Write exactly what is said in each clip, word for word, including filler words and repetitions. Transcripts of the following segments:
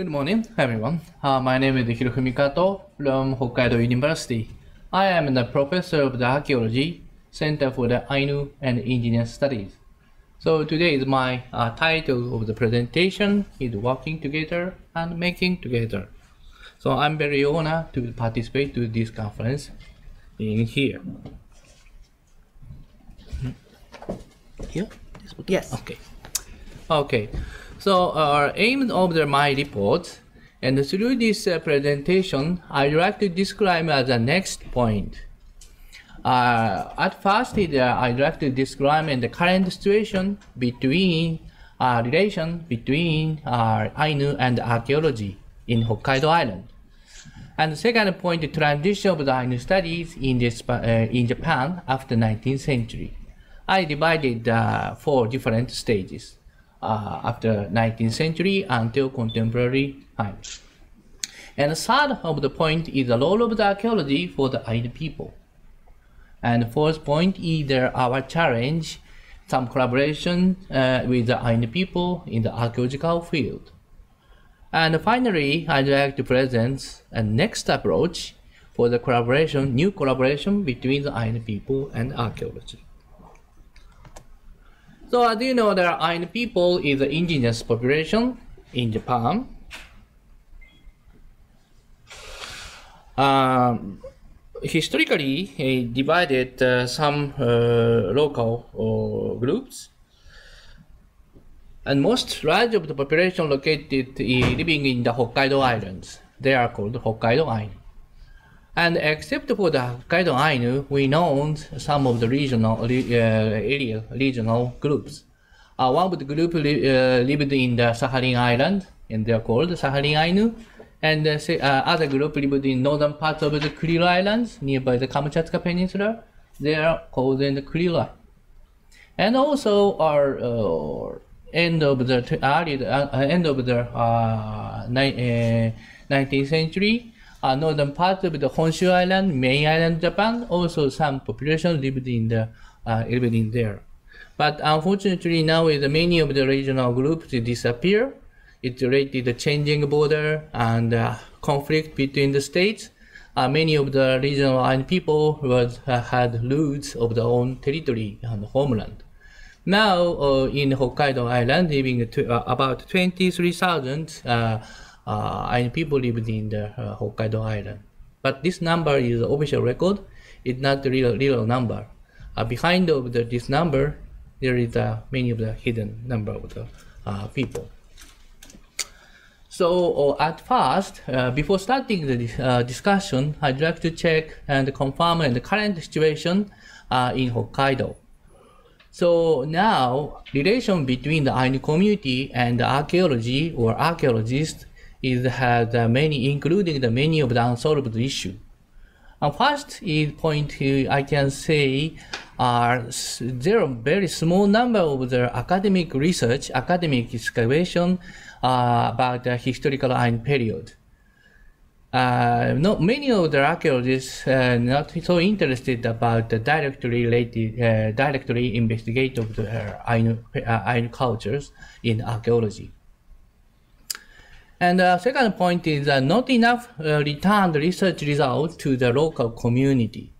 Good morning, everyone. Uh, my name is Hirofumi Kato from Hokkaido University. I am the professor of the Archaeology Center for the Ainu and Indigenous Studies. So today is my uh, title of the presentation is Working Together and Making Together. So I'm very honored to participate to this conference in here. Here? Yes. Okay. Okay. So our aim of the, my report, and through this uh, presentation, I'd like to describe uh, the next point. Uh, at first, it, uh, I'd like to describe in the current situation between uh, relation between uh, Ainu and archaeology in Hokkaido Island. And the second point, the transition of the Ainu studies in, this, uh, in Japan after nineteenth century. I divided uh, four different stages. Uh, after nineteenth century until contemporary times. And the third of the point is the role of the archaeology for the Ainu people. And the fourth point is our challenge, some collaboration uh, with the Ainu people in the archaeological field. And finally, I'd like to present a next approach for the collaboration, new collaboration between the Ainu people and archaeology. So as you know, the Ainu people is the indigenous population in Japan. Um, historically, it divided uh, some uh, local uh, groups, and most large of the population located uh, living in the Hokkaido Islands. They are called Hokkaido Ainu. And except for the Hokkaido Ainu, we know some of the regional uh, area, regional groups. Uh, one of the group li uh, lived in the Sakhalin Island, and they are called Sakhalin Ainu. And the uh, other group lived in northern parts of the Kuril Islands, nearby the Kamchatka Peninsula. They are called in the Kurilai. And also our uh, end of the early, uh, end of the uh, ni uh, nineteenth century. Uh, northern part of the Honshu Island, main island, Japan. Also, some population lived in the uh, lived in there, but unfortunately now, with many of the regional groups disappear, it related the changing border and uh, conflict between the states. Uh, many of the regional Ainu people was uh, had roots of their own territory and homeland. Now, uh, in Hokkaido Island, living to, uh, about twenty-three thousand. Uh, Ainu people lived in the uh, Hokkaido Island. But this number is official record, it's not the real, real number. Uh, behind of the, this number, there is uh, many of the hidden number of the uh, people. So uh, at first, uh, before starting the uh, discussion, I'd like to check and confirm the current situation uh, in Hokkaido. So now, relation between the Ainu community and the archaeology or archaeologists It has uh, many, including the many of the unsolved issues. And first is point uh, I can say are uh, there are very small number of the academic research, academic excavation uh, about the historical Ainu period. Uh, not many of the archaeologists uh, not so interested about the directly related, uh, directly investigate of the uh, Ainu, uh, Ainu cultures in archaeology. And the uh, second point is uh, not enough uh, returned research results to the local community.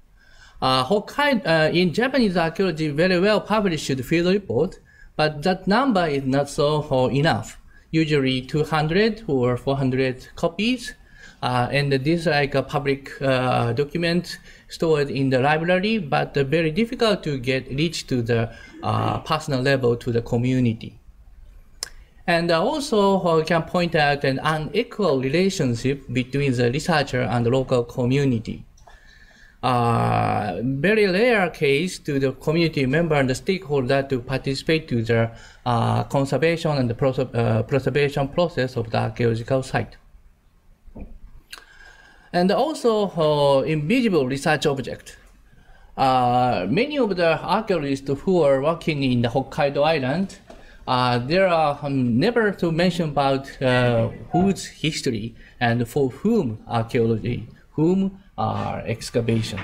Uh, Hokkaido, uh, in Japanese archaeology, very well published field report, but that number is not so uh, enough. Usually two hundred or four hundred copies, uh, and this like a public uh, document stored in the library, but uh, very difficult to get reach to the uh, personal level to the community. And also, I can point out an unequal relationship between the researcher and the local community. Uh, very rare case to the community member and the stakeholder to participate to the uh, conservation and the pros uh, preservation process of the archaeological site. And also, uh, invisible research object. Uh, many of the archaeologists who are working in the Hokkaido Island Uh, there are um, never to mention about uh, whose history and for whom archaeology, whom are excavation.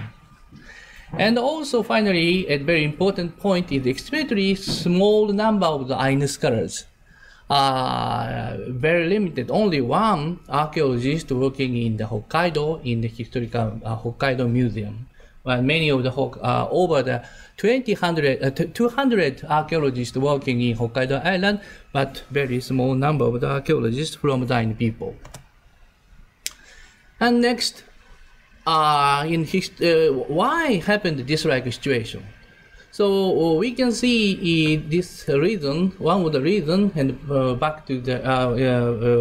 And also finally, a very important point is extremely small number of the Ainu scholars. uh, very limited. Only one archaeologist working in the Hokkaido, in the historical uh, Hokkaido Museum. Well, many of the uh, over the two hundred archaeologists working in Hokkaido Island, but very small number of the archaeologists from the Ainu people. And next, uh, in his, uh, why happened this like situation? So we can see uh, this reason, one of the reason, and uh, back to the uh,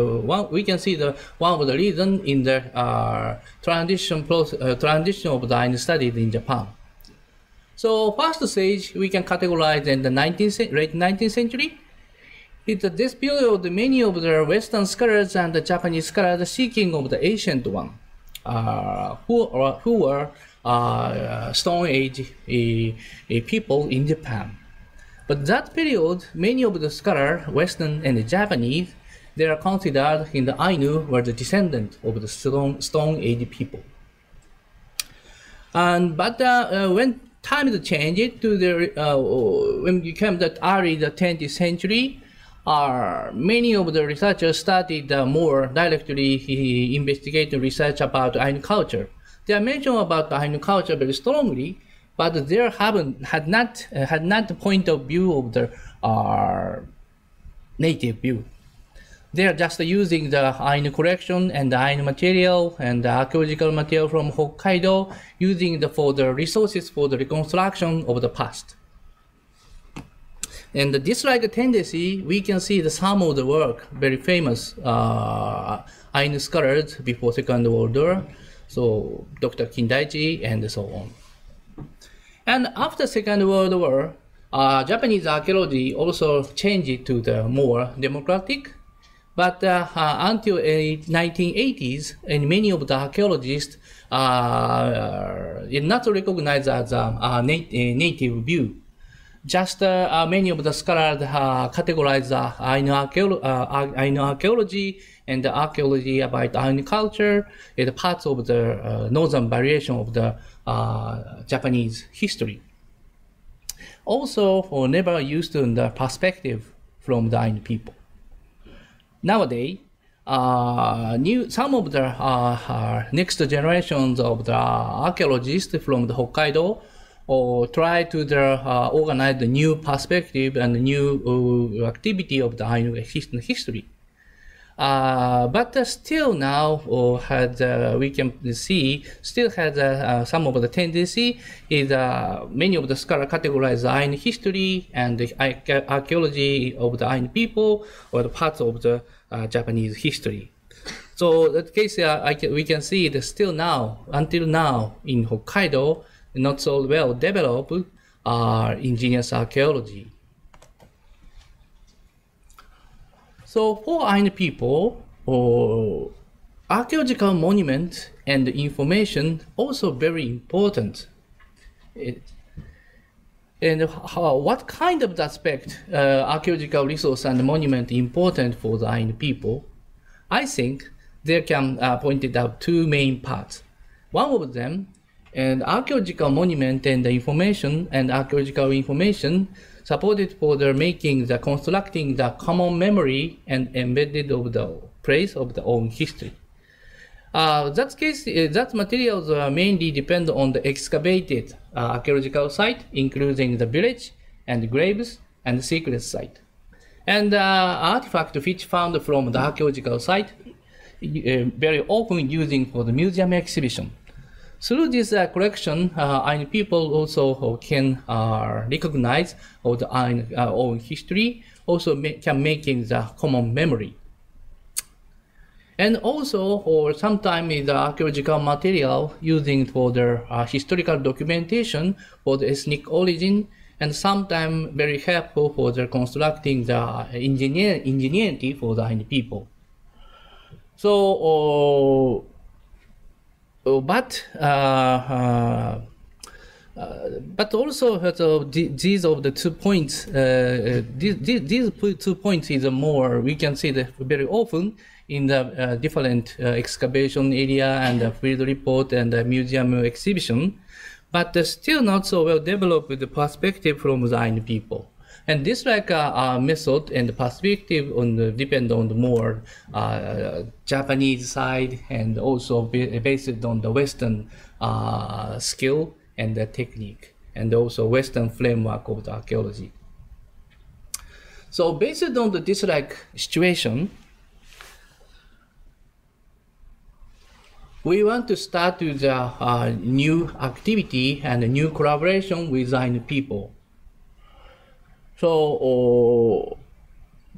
uh, uh, one, we can see the one of the reason in the uh, transition process, uh, transition of the Ainu studies in Japan. So first stage we can categorize in the nineteenth late nineteenth century. It's a dispute of the many of the Western scholars and the Japanese scholars seeking of the ancient one, uh, who or who were uh, Stone Age uh, people in Japan. But that period, many of the scholars, Western and the Japanese, they are considered in the Ainu were the descendant of the Stone Stone Age people. And but uh, uh, when time is changed to the uh, when became that early the twentieth century. Are many of the researchers studied uh, more directly investigative research about Ainu culture. They are mentioned about Ainu culture very strongly, but they haven't had not uh, had not the point of view of the uh, native view. They are just using the Ainu collection and the Ainu material and the archaeological material from Hokkaido, using the for the resources for the reconstruction of the past. And this like tendency, we can see the some of the work, very famous uh, Ainu scholars before Second World War, so Doctor Kindaichi and so on. And after Second World War, uh, Japanese archaeology also changed to the more democratic, but uh, uh, until the uh, nineteen eighties, and many of the archaeologists uh, did not recognize as a, a nat native view. Just uh, uh, many of the scholars uh, categorize the Ainu, archaeolo uh, Ainu archaeology and the archaeology about Ainu culture as parts of the uh, northern variation of the uh, Japanese history. Also, for never used the perspective from the Ainu people. Nowadays, uh, new, some of the uh, uh, next generations of the archaeologists from the Hokkaido or try to the, uh, organize the new perspective and the new uh, activity of the Ainu history. Uh, but uh, still now, or had, uh, we can see, still has uh, uh, some of the tendency is uh, many of the scholars categorize the Ainu history and the archaeology of the Ainu people or the parts of the uh, Japanese history. So in that case, uh, I can, we can see that still now, until now in Hokkaido, not so well developed uh, indigenous archaeology. So for Ainu people, oh, archaeological monuments and information also very important. It, and how, what kind of aspect uh, archaeological resource and monument important for the Ainu people? I think they can uh, point it out two main parts. One of them, and archaeological monument and the information and archaeological information supported for the making the constructing the common memory and embedded of the place of the own history. Uh, that case, that materials uh, mainly depend on the excavated uh, archaeological site, including the village and graves and the secret site. And uh, artifact which found from the archaeological site, uh, very often using for the museum exhibition. Through this uh, collection, uh, Ainu people also can uh, recognize all the Ainu uh, own history, also make, can making the common memory. And also, or sometimes the archaeological material using for the uh, historical documentation for the ethnic origin, and sometimes very helpful for the constructing the engineer ingenuity for the Ainu people. So. Uh, But uh, uh, uh, but also uh, these of the two points, uh, these, these two points is more we can see that very often in the uh, different uh, excavation area and the field report and the museum exhibition, but uh, still not so well developed the perspective from the Ainu people. And this like a, a method and the perspective on the, depend on the more uh, Japanese side, and also be, based on the Western uh, skill and the technique, and also Western framework of the archaeology. So based on the this like situation, we want to start with a uh, new activity and a new collaboration with Ainu people. So, uh,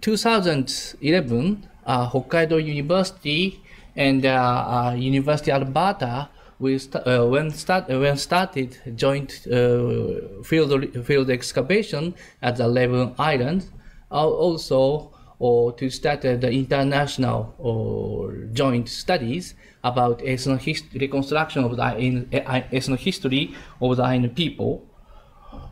two thousand eleven, uh, Hokkaido University and uh, uh, University of Alberta, we st uh, when start uh, when started joint uh, field field excavation at the Leven Islands, uh, also. or to start uh, the international or joint studies about ethnohistory reconstruction of the ethnohistory of the Ainu people.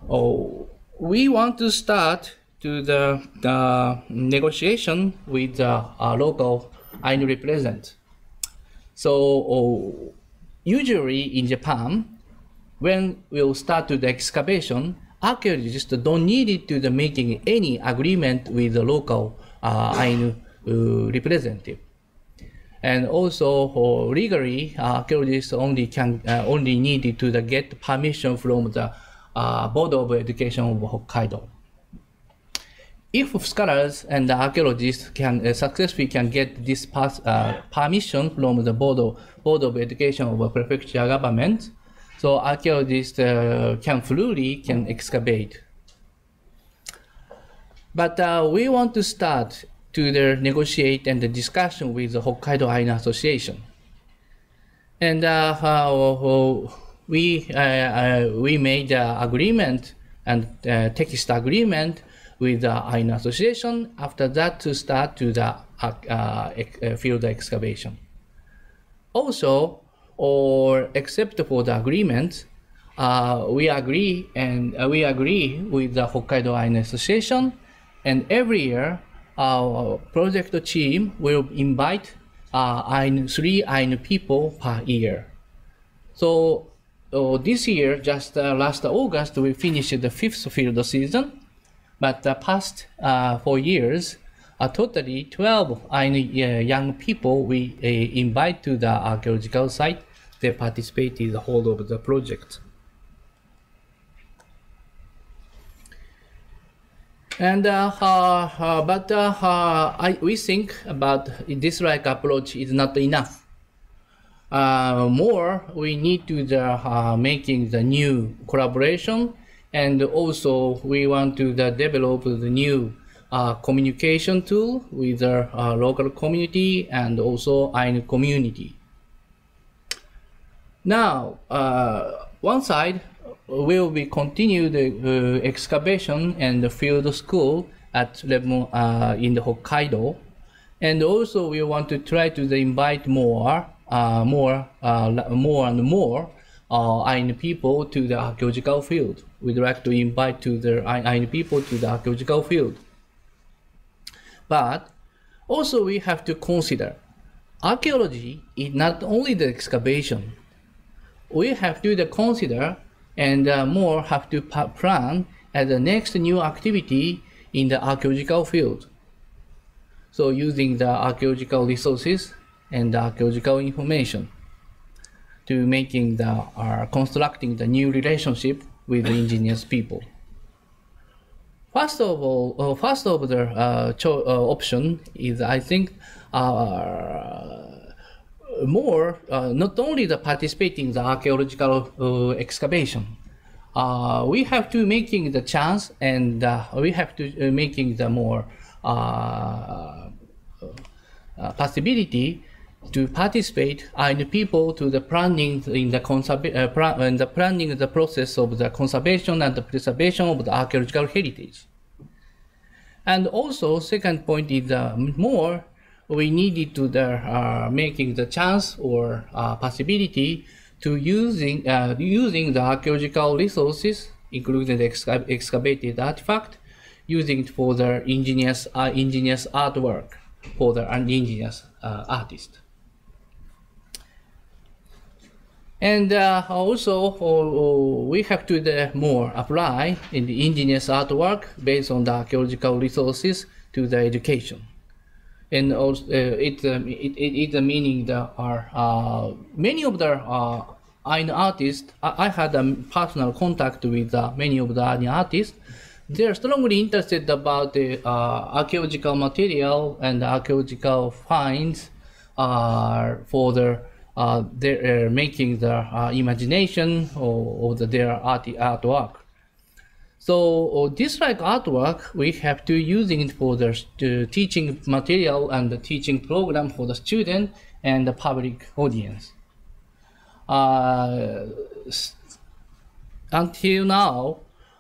Oh, we want to start to the, the negotiation with the uh, local Ainu represent. So oh, usually in Japan, when we'll start to the excavation, archaeologists don't need to the making any agreement with the local Uh, Ainu uh, representative, and also uh, legally uh, archaeologists only can uh, only needed to the get permission from the uh, Board of Education of Hokkaido. If scholars and the archaeologists can uh, successfully can get this pass, uh, permission from the Board of, Board of Education of Prefecture government, so archaeologists uh, can freely can excavate. But uh, we want to start to the negotiate and the discussion with the Hokkaido Ainu Association, and uh, uh, we uh, uh, we made an agreement and uh, text agreement with the Ainu Association. After that, to start to the uh, uh, field excavation. Also, or except for the agreement, uh, we agree and uh, we agree with the Hokkaido Ainu Association. And every year, our project team will invite uh, Ainu, three Ainu people per year. So oh, this year, just uh, last August, we finished the fifth field season. But the past uh, four years, uh, totally twelve Ainu uh, young people we uh, invite to the archaeological site. They participate in the whole of the project. And uh, uh, uh, but uh, uh, I, we think about this like approach is not enough. Uh, more we need to the uh, making the new collaboration, and also we want to the develop the new uh, communication tool with the uh, local community and also Ainu community. Now, uh, one side. Will be continue the uh, excavation and the field school at Leven uh, in the Hokkaido, and also we want to try to invite more, uh, more, uh, more and more uh, Ainu people to the archaeological field. We'd like to invite to the Ainu people to the archaeological field, but also we have to consider archaeology is not only the excavation. We have to consider. And uh, more have to plan as the next new activity in the archaeological field. So using the archaeological resources and the archaeological information to making the uh, constructing the new relationship with the indigenous people. First of all, uh, first of the uh, cho uh, option is I think uh, more uh, not only the participating the archaeological uh, excavation, uh, we have to making the chance, and uh, we have to uh, making the more uh, uh, possibility to participate Ainu people to the planning in the uh, plan in the planning the process of the conservation and the preservation of the archaeological heritage. And also, second point is uh, more. We needed to the uh, making the chance or uh, possibility to using uh, using the archaeological resources, including the exca excavated artifact, using it for the indigenous uh, indigenous artwork for the indigenous uh, artist. And uh, also oh, we have to uh, more apply in the indigenous artwork based on the archaeological resources to the education. And also, uh, it, um, it, it, it meaning that are uh, many of the uh, Ainu artists, I, I had a personal contact with uh, many of the Ainu artists. They are strongly interested about the uh, archaeological material and archaeological finds uh, for the, uh, their uh, making the uh, imagination or, or the, their art, artwork. So this like artwork, we have to using it for the uh, teaching material and the teaching program for the student and the public audience. Uh, until now,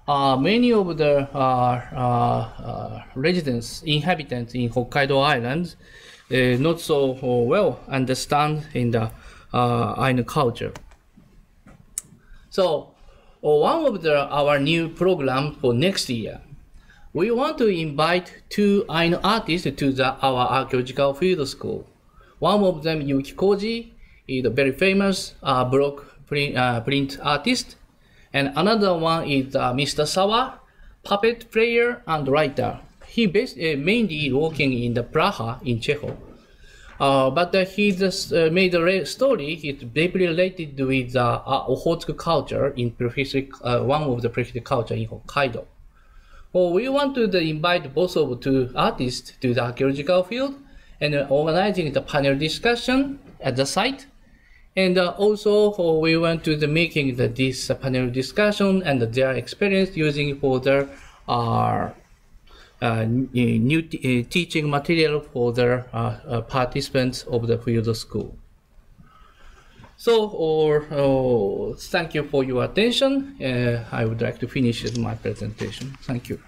uh, many of the uh, uh, residents, inhabitants in Hokkaido Islands, uh, not so well understand in the uh, Ainu culture. So, one of the, our new program for next year, we want to invite two Ainu artists to the, our archaeological field school. One of them, Yukikoji, is a very famous uh, block print, uh, print artist, and another one is uh, Mister Sawa, puppet player and writer. He based, uh, mainly working in the Praha in Czechoslovakia, uh, but uh, he just uh, made a story. It's deeply related with uh, uh, Okhotsk culture in prehistoric, uh, one of the prehistoric culture in Hokkaido. Well, we want to uh, invite both of two artists to the archaeological field and uh, organizing the panel discussion at the site. And uh, also uh, we went to the making the, this uh, panel discussion and their experience using for their uh, uh, new t uh, teaching material for the uh, uh, participants of the field school. So or, oh, thank you for your attention. Uh, I would like to finish my presentation. Thank you.